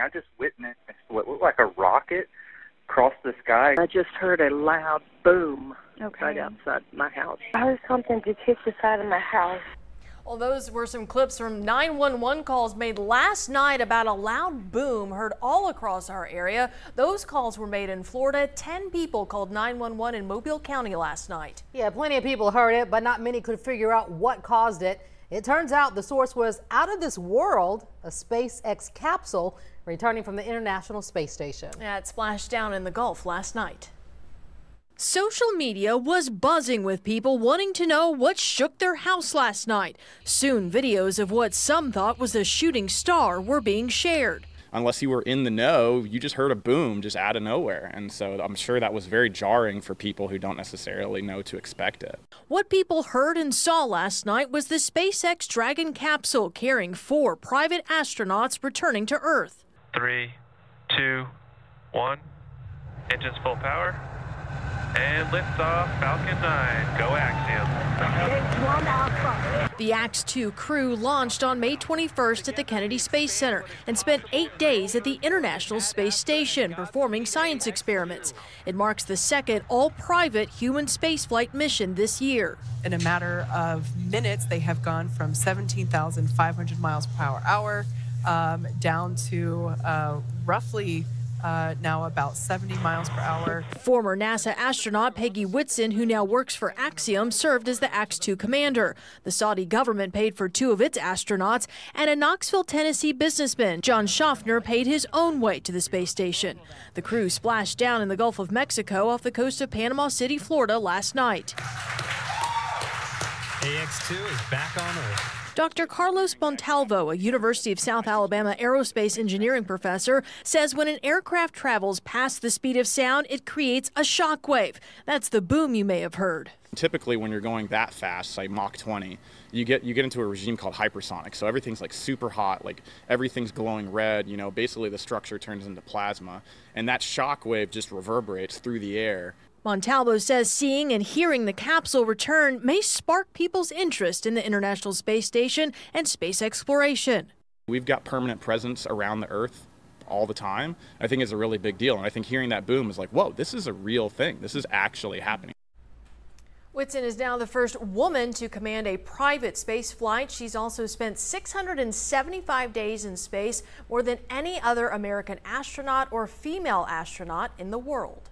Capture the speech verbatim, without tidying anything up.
I just witnessed what looked like a rocket cross the sky. I just heard a loud boom okay. right outside my house. I heard something just hit the side of my house. Well, those were some clips from nine one one calls made last night about a loud boom heard all across our area. Those calls were made in Florida. ten people called nine one one in Mobile County last night. Yeah, plenty of people heard it, but not many could figure out what caused it. It turns out the source was out of this world, a SpaceX capsule returning from the International Space Station. Yeah, it splashed down in the Gulf last night. Social media was buzzing with people wanting to know what shook their house last night. Soon, videos of what some thought was a shooting star were being shared. Unless you were in the know, you just heard a boom just out of nowhere. And so I'm sure that was very jarring for people who don't necessarily know to expect it. What people heard and saw last night was the SpaceX Dragon capsule carrying four private astronauts returning to Earth. Three, two, one, engines full power. And liftoff, Falcon nine, go Axiom. The Ax two crew launched on May twenty-first at the Kennedy Space Center and spent eight days at the International Space Station performing science experiments. It marks the second all-private human spaceflight mission this year. In a matter of minutes, they have gone from seventeen thousand five hundred miles per hour um, down to uh, roughly Uh, now about seventy miles per hour. Former NASA astronaut Peggy Whitson, who now works for Axiom, served as the Ax two commander. The Saudi government paid for two of its astronauts, and a Knoxville, Tennessee businessman, John Schaffner, paid his own way to the space station. The crew splashed down in the Gulf of Mexico off the coast of Panama City, Florida, last night. Ax two is back on Earth. Doctor Carlos Montalvo, a University of South Alabama aerospace engineering professor, says when an aircraft travels past the speed of sound, it creates a shock wave. That's the boom you may have heard. Typically, when you're going that fast, say Mach twenty, you get you get into a regime called hypersonic. So everything's like super hot, like everything's glowing red. You know, basically the structure turns into plasma, and that shock wave just reverberates through the air. Montalvo says seeing and hearing the capsule return may spark people's interest in the International Space Station and space exploration. We've got permanent presence around the Earth all the time. I think it's a really big deal, and I think hearing that boom is like, whoa, this is a real thing. This is actually happening. Whitson is now the first woman to command a private space flight. She's also spent six hundred seventy-five days in space, more than any other American astronaut or female astronaut in the world.